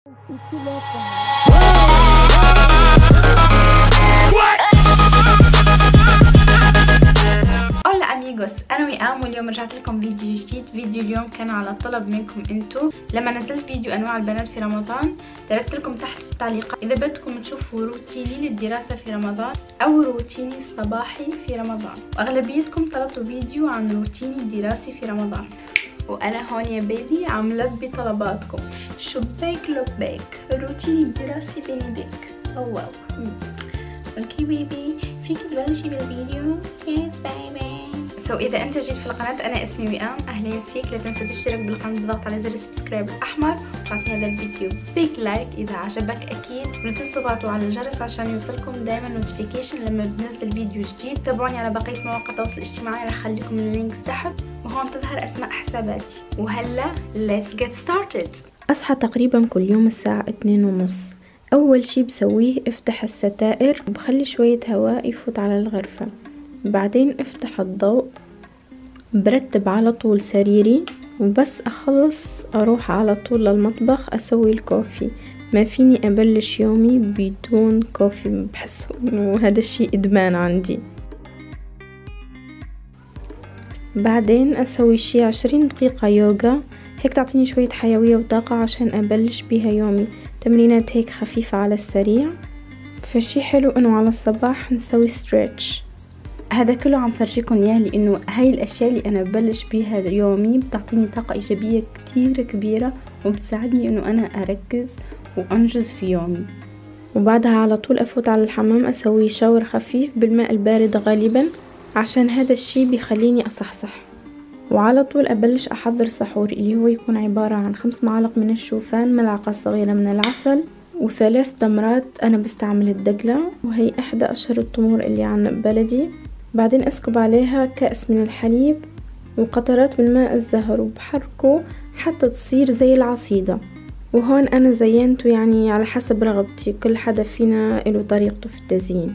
Hola amigos, انا وئام واليوم رجعت لكم فيديو جديد. فيديو اليوم كان على طلب منكم انتو لما نزلت فيديو انواع البنات في رمضان. تركت لكم تحت في التعليقات اذا بدكم تشوفوا روتيني للدراسة في رمضان او روتيني الصباحي في رمضان، واغلبيتكم طلبتوا فيديو عن روتيني الدراسي في رمضان، وانا هون يا بيبي عملت بطلباتكم شبيك لبيك روتيني الدراسي بين ايديك. واو اوكي بيبي، فيكي تبلشي بالفيديو؟ يس بيبي. سو اذا انت جيت في القناه، انا اسمي وئام، اهلا فيك. لا تنسى تشترك بالقناه بالضغط على زر السبسكرايب الاحمر، وتعطي هذا الفيديو بيج لايك اذا عجبك اكيد، ولا تنسوا تضغطوا على الجرس عشان يوصلكم دائما نوتيفيكيشن لما بنزل فيديو جديد. تابعوني على بقيه مواقع التواصل الاجتماعي، راح اخليكم اللينكس تحت وهون تظهر اسماء حساباتي. وهلا let's get started. اصحى تقريبا كل يوم الساعه 2:30. اول شي بسويه افتح الستائر وبخلي شويه هواء يفوت على الغرفه، بعدين افتح الضوء، برتب على طول سريري، وبس اخلص اروح على طول للمطبخ اسوي الكوفي. ما فيني ابلش يومي بدون كوفي، بحس انه هذا الشيء ادمان عندي. بعدين اسوي شي 20 دقيقة يوغا، هيك تعطيني شوية حيوية وطاقة عشان ابلش بيها يومي. تمرينات هيك خفيفة على السريع، فشي حلو انه على الصباح نسوي ستريتش. هذا كله عم فرجيكم اياه لانه هاي الاشياء اللي انا ببلش بيها يومي بتعطيني طاقة ايجابية كتير كبيرة، وبتساعدني انه انا اركز وانجز في يومي. وبعدها على طول افوت على الحمام اسوي شاور خفيف بالماء البارد غالبا، عشان هذا الشي بيخليني اصحصح. وعلى طول ابلش احضر سحوري، اللي هو يكون عبارة عن 5 معالق من الشوفان، ملعقة صغيرة من العسل، و3 تمرات. انا بستعمل الدقلة، وهي احدى اشهر التمور اللي عنا ببلدي. بعدين اسكب عليها كأس من الحليب وقطرات من ماء الزهر، وبحركه حتى تصير زي العصيدة. وهون انا زينته يعني على حسب رغبتي، كل حدا فينا له طريقته في التزيين.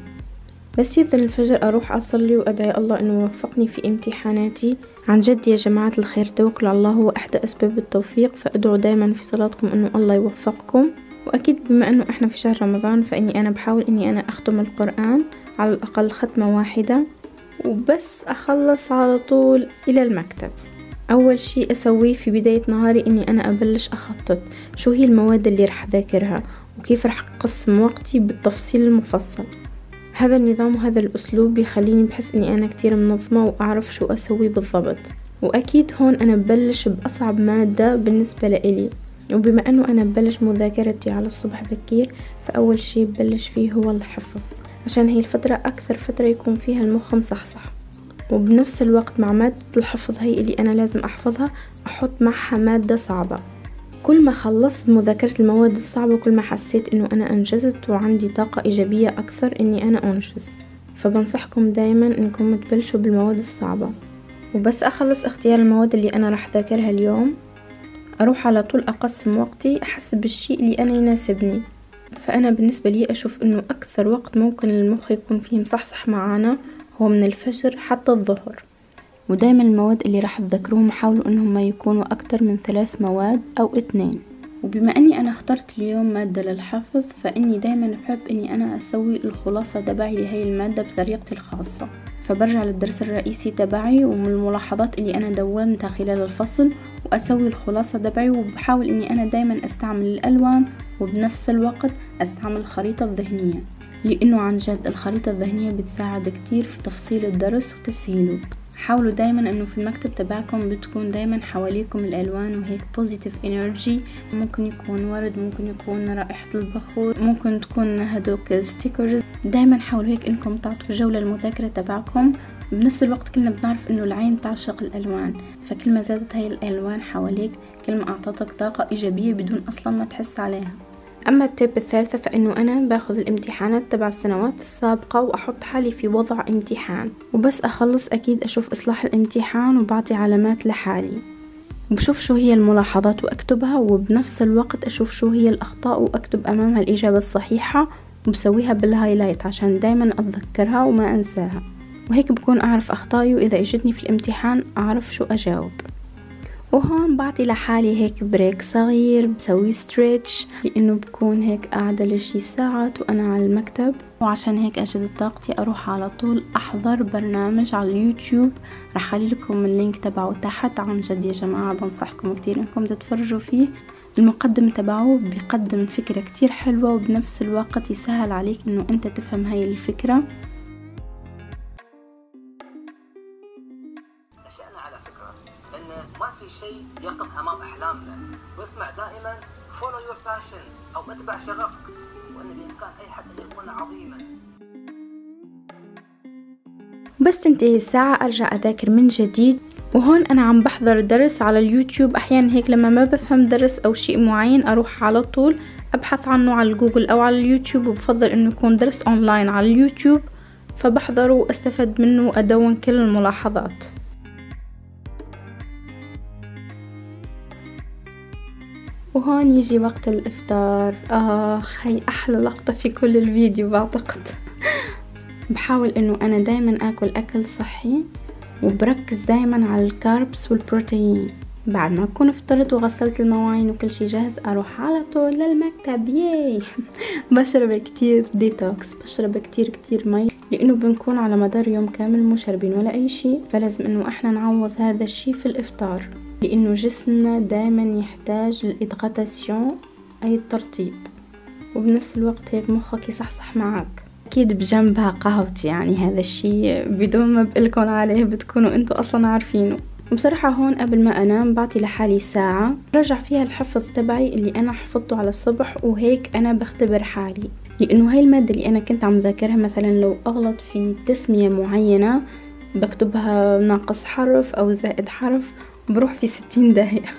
بس يأذن الفجر اروح اصلي وادعي الله انه يوفقني في امتحاناتي. عن جد يا جماعة الخير، توكلوا على الله هو احدى اسباب التوفيق، فادعوا دايما في صلاتكم انه الله يوفقكم. واكيد بما انه احنا في شهر رمضان، فاني انا بحاول اني انا اختم القرآن على الاقل ختمة واحدة، وبس اخلص على طول الى المكتب. اول شي اسويه في بداية نهاري اني انا ابلش اخطط شو هي المواد اللي رح اذاكرها، وكيف رح اقسم وقتي بالتفصيل المفصل. هذا النظام وهذا الاسلوب بيخليني بحس اني انا كتير منظمة واعرف شو اسوي بالضبط. واكيد هون انا ببلش باصعب مادة بالنسبة لإلي، وبما انه انا ببلش مذاكرتي على الصبح بكير، فاول شي ببلش فيه هو الحفظ، عشان هي الفترة اكثر فترة يكون فيها المخ مصحصح. وبنفس الوقت مع مادة الحفظ هي اللي انا لازم احفظها، احط معها مادة صعبة. كل ما خلصت مذاكرة المواد الصعبة، كل ما حسيت انه انا انجزت وعندي طاقة ايجابية اكثر اني انا انجز. فبنصحكم دايما انكم تبلشوا بالمواد الصعبة. وبس اخلص اختيار المواد اللي انا راح ذاكرها اليوم، اروح على طول اقسم وقتي حسب الشيء اللي انا يناسبني. فانا بالنسبة لي اشوف انه اكثر وقت ممكن المخ يكون فيه مصحصح معانا هو من الفجر حتى الظهر. ودايما المواد اللي راح تذكروهم حاولوا انهم ما يكونوا اكتر من 3 مواد او 2. وبما اني انا اخترت اليوم مادة للحفظ، فاني دايما بحب اني انا اسوي الخلاصة تبعي لهي المادة بطريقتي الخاصة. فبرجع للدرس الرئيسي تبعي ومن الملاحظات اللي انا دونتها خلال الفصل، واسوي الخلاصة تبعي. وبحاول اني انا دايما استعمل الالوان، وبنفس الوقت استعمل الخريطة الذهنية، لانه عن جد الخريطة الذهنية بتساعد كتير في تفصيل الدرس وتسهيله. حاولوا دايما انه في المكتب تبعكم بتكون دايما حواليكم الالوان وهيك بوزيتيف انرجي، ممكن يكون ورد، ممكن يكون رائحة البخور، ممكن تكون هدوك ستيكرز. دايما حاولوا هيك انكم تعطوا جولة المذاكرة تبعكم. بنفس الوقت كلنا بنعرف انه العين تعشق الالوان، فكل ما زادت هاي الالوان حواليك كل ما اعطتك طاقة ايجابية بدون اصلا ما تحس عليها. اما التيب الثالثة، فانه انا باخذ الامتحانات تبع السنوات السابقة واحط حالي في وضع امتحان، وبس اخلص اكيد اشوف اصلاح الامتحان وبعطي علامات لحالي، وبشوف شو هي الملاحظات واكتبها، وبنفس الوقت اشوف شو هي الاخطاء واكتب امامها الاجابة الصحيحة، وبسويها بالهايلايت عشان دايما اتذكرها وما انساها. وهيك بكون اعرف اخطائي، واذا اجتني في الامتحان اعرف شو اجاوب. وهون بعطي لحالي هيك بريك صغير، بسوي ستريتش لانه بكون هيك قاعدة لشي ساعات وانا على المكتب، وعشان هيك أجد طاقتي أروح على طول أحضر برنامج على اليوتيوب. رح أخلي لكم اللينك تبعه تحت. عن جد يا جماعة بنصحكم كتير انكم تتفرجوا فيه. المقدم تبعه بيقدم فكرة كتير حلوة وبنفس الوقت يسهل عليك انه انت تفهم هاي الفكرة. نشأنا على فكرة ان ما في شيء يقف امام احلامنا، واسمع دائما follow your passion او اتبع شغفك، وان بامكان اي حد ان يكون عظيما. بس تنتهي الساعة ارجع اذاكر من جديد. وهون انا عم بحضر درس على اليوتيوب، احيانا هيك لما ما بفهم درس او شيء معين اروح على طول ابحث عنه على الجوجل او على اليوتيوب، وبفضل انه يكون درس اونلاين على اليوتيوب فبحضره واستفد منه وادون كل الملاحظات. وهون يجي وقت الافطار. هاي احلى لقطة في كل الفيديو بعتقد. بحاول انه انا دايما اكل صحي، وبركز دايما على الكاربس والبروتين. بعد ما أكون فطرت وغسلت المواعين وكل شي جاهز أروح على طول للمكتب. ياي بشرب كتير ديتوكس، بشرب كتير مي، لأنه بنكون على مدار يوم كامل مو شاربين ولا أي شي، فلازم إنه إحنا نعوض هذا الشي في الإفطار، لأنه جسمنا دايما يحتاج الإدغاتاسيون أي الترطيب، وبنفس الوقت هيك مخك يصحصح معك. اكيد بجنبها قهوتي، يعني هذا الشي بدون ما بقلكن عليه بتكونوا انتوا اصلا عارفينه. وبصراحة هون قبل ما انام بعطي لحالي ساعة برجع فيها الحفظ تبعي اللي انا حفظته على الصبح، وهيك انا بختبر حالي، لانه هاي المادة اللي انا كنت عم ذاكرها مثلا لو اغلط في تسمية معينة بكتبها ناقص حرف او زائد حرف بروح في 60 دقيقة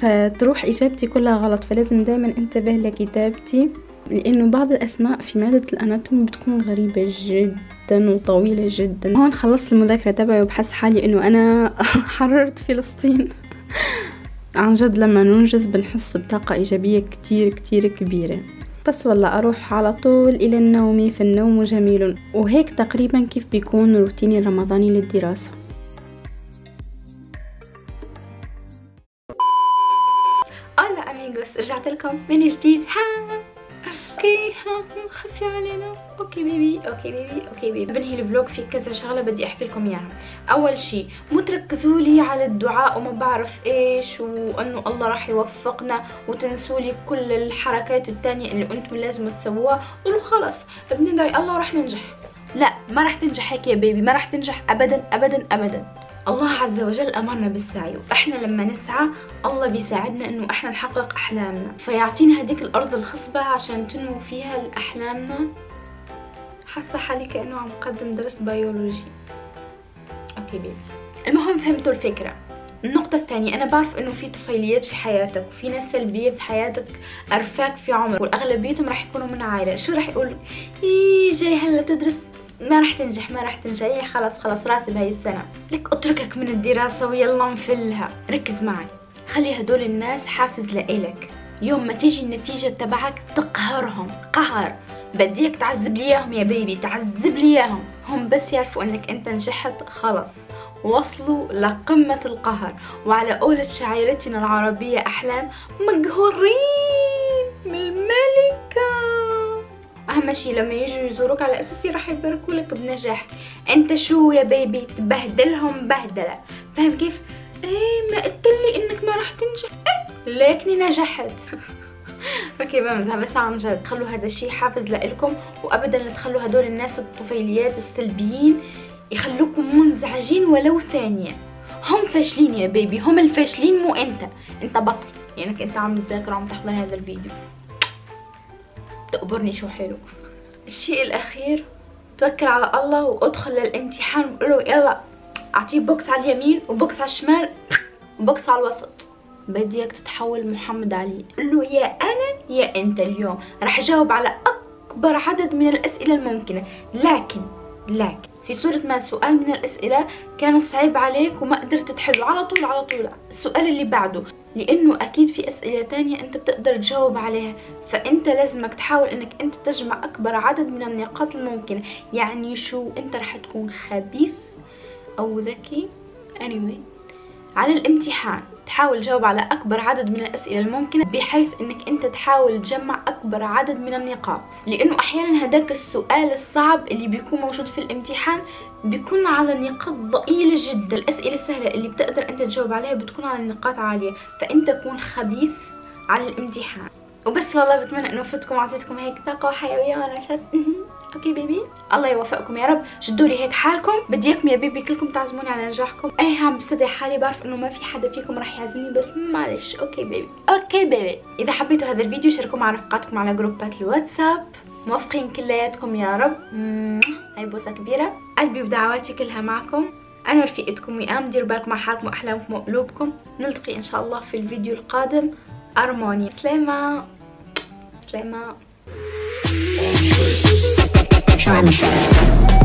فتروح اجابتي كلها غلط. فلازم دايما انتبه لكتابتي، لانه بعض الاسماء في مادة الاناتومي بتكون غريبة جدا وطويلة جدا. هون خلصت المذاكرة تبعي وبحس حالي انه انا حررت فلسطين. عن جد لما ننجز بنحس بطاقة ايجابية كتير كبيرة. بس والله اروح على طول الى النوم، فالنوم جميل. وهيك تقريبا كيف بيكون روتيني الرمضاني للدراسة. اولا اميغوس، رجعت لكم من جديد. اوكي خفي علينا. اوكي بيبي بنهي الفلوج في كذا شغله بدي احكي لكم اياها. اول شيء مو تركزوا لي على الدعاء وما بعرف ايش وانه الله راح يوفقنا، وتنسوا لي كل الحركات الثانيه اللي انتم لازم تسووها. قولوا خلص بندعي الله وراح ننجح. لا، ما راح تنجح هيك يا بيبي، ما راح تنجح ابدا ابدا ابدا. الله عز وجل أمرنا بالسعي، وإحنا لما نسعى الله بيساعدنا إنه إحنا نحقق أحلامنا، فيعطينا هديك الأرض الخصبة عشان تنمو فيها أحلامنا. حاسة حالي كأنه عم أقدم درس بيولوجي. أوكي بيبي، المهم فهمتوا الفكرة. النقطة الثانية، أنا بعرف إنه في طفيليات في حياتك وفي ناس سلبية في حياتك أرفاك في عمرك، والأغلبيتهم راح يكونوا من عائلة. شو راح يقولوا؟ إيه جاي هلا تدرس ما رح تنجح، خلاص راسي بهاي السنة. لك اتركك من الدراسة ويلا نفلها. ركز معي، خلي هدول الناس حافز لإلك. يوم ما تيجي النتيجة تبعك تقهرهم قهر. بديك تعذب لي اياهم يا بيبي، تعذب لي اياهم، هم بس يعرفوا انك انت نجحت خلاص وصلوا لقمة القهر. وعلى قولة شاعرتنا العربية أحلام، مقهورين من الملكة. اهم شيء لما يجوا يزوروك على اساسي راح يباركوا لك بنجاح. انت شو يا بيبي تبهدلهم بهدله، فاهم كيف؟ ايه ما قلت لي انك ما راح تنجح؟ إيه لكني نجحت. اوكي بمزح، بس عن جد خلوا هذا الشيء حافز لإلكم، وابدا لا تخلوا هدول الناس الطفيليات السلبيين يخلوكم منزعجين ولو ثانيه. هم فاشلين يا بيبي، هم الفاشلين مو انت. انت بطل لانك يعني انت عم تذاكر وعم تحضر هذا الفيديو. تقبرني شو حلو. الشيء الاخير، توكل على الله وادخل للامتحان وقول له يلا اعطيه بوكس على اليمين وبوكس على الشمال وبوكس على الوسط. بديك تتحول محمد علي، قول له يا انا يا انت اليوم راح اجاوب على اكبر عدد من الاسئله الممكنه، لكن في صورة ما سؤال من الاسئله كان صعب عليك وما قدرت تحله، على طول السؤال اللي بعده، لانه اكيد في اسئله تانية انت بتقدر تجاوب عليها. فانت لازمك تحاول انك انت تجمع اكبر عدد من النقاط الممكنه. يعني شو انت رح تكون خبيث او ذكي؟ anyway على الامتحان تحاول تجاوب على أكبر عدد من الأسئلة الممكنة، بحيث أنك أنت تحاول تجمع أكبر عدد من النقاط، لأنه أحيانا هداك السؤال الصعب اللي بيكون موجود في الامتحان بيكون على نقاط ضئيلة جدا. الأسئلة السهلة اللي بتقدر أنت تجاوب عليها بتكون على نقاط عالية، فأنت كون خبيث على الامتحان. وبس والله بتمنى انه فدتكم وعطيتكم هيك طاقه وحيويه ونشاط. اوكي بيبي، الله يوفقكم يا رب. شدولي هيك حالكم، بدي اياكم يا بيبي كلكم تعزموني على نجاحكم. اي هم بصدق حالي بعرف انه ما في حدا فيكم راح يعزمني، بس معلش. اوكي بيبي، اوكي بيبي. اذا حبيتوا هذا الفيديو شاركوه مع رفقاتكم على جروبات الواتساب. موفقين كلياتكم يا رب. هاي بوسه كبيره، قلبي ودعواتي كلها معكم. انا رفيقتكم وئام، ديروا بالكم على حالكم واحلامكم وقلوبكم. نلتقي ان شاء الله في الفيديو القادم. أرمونيا، سلامة سلامة.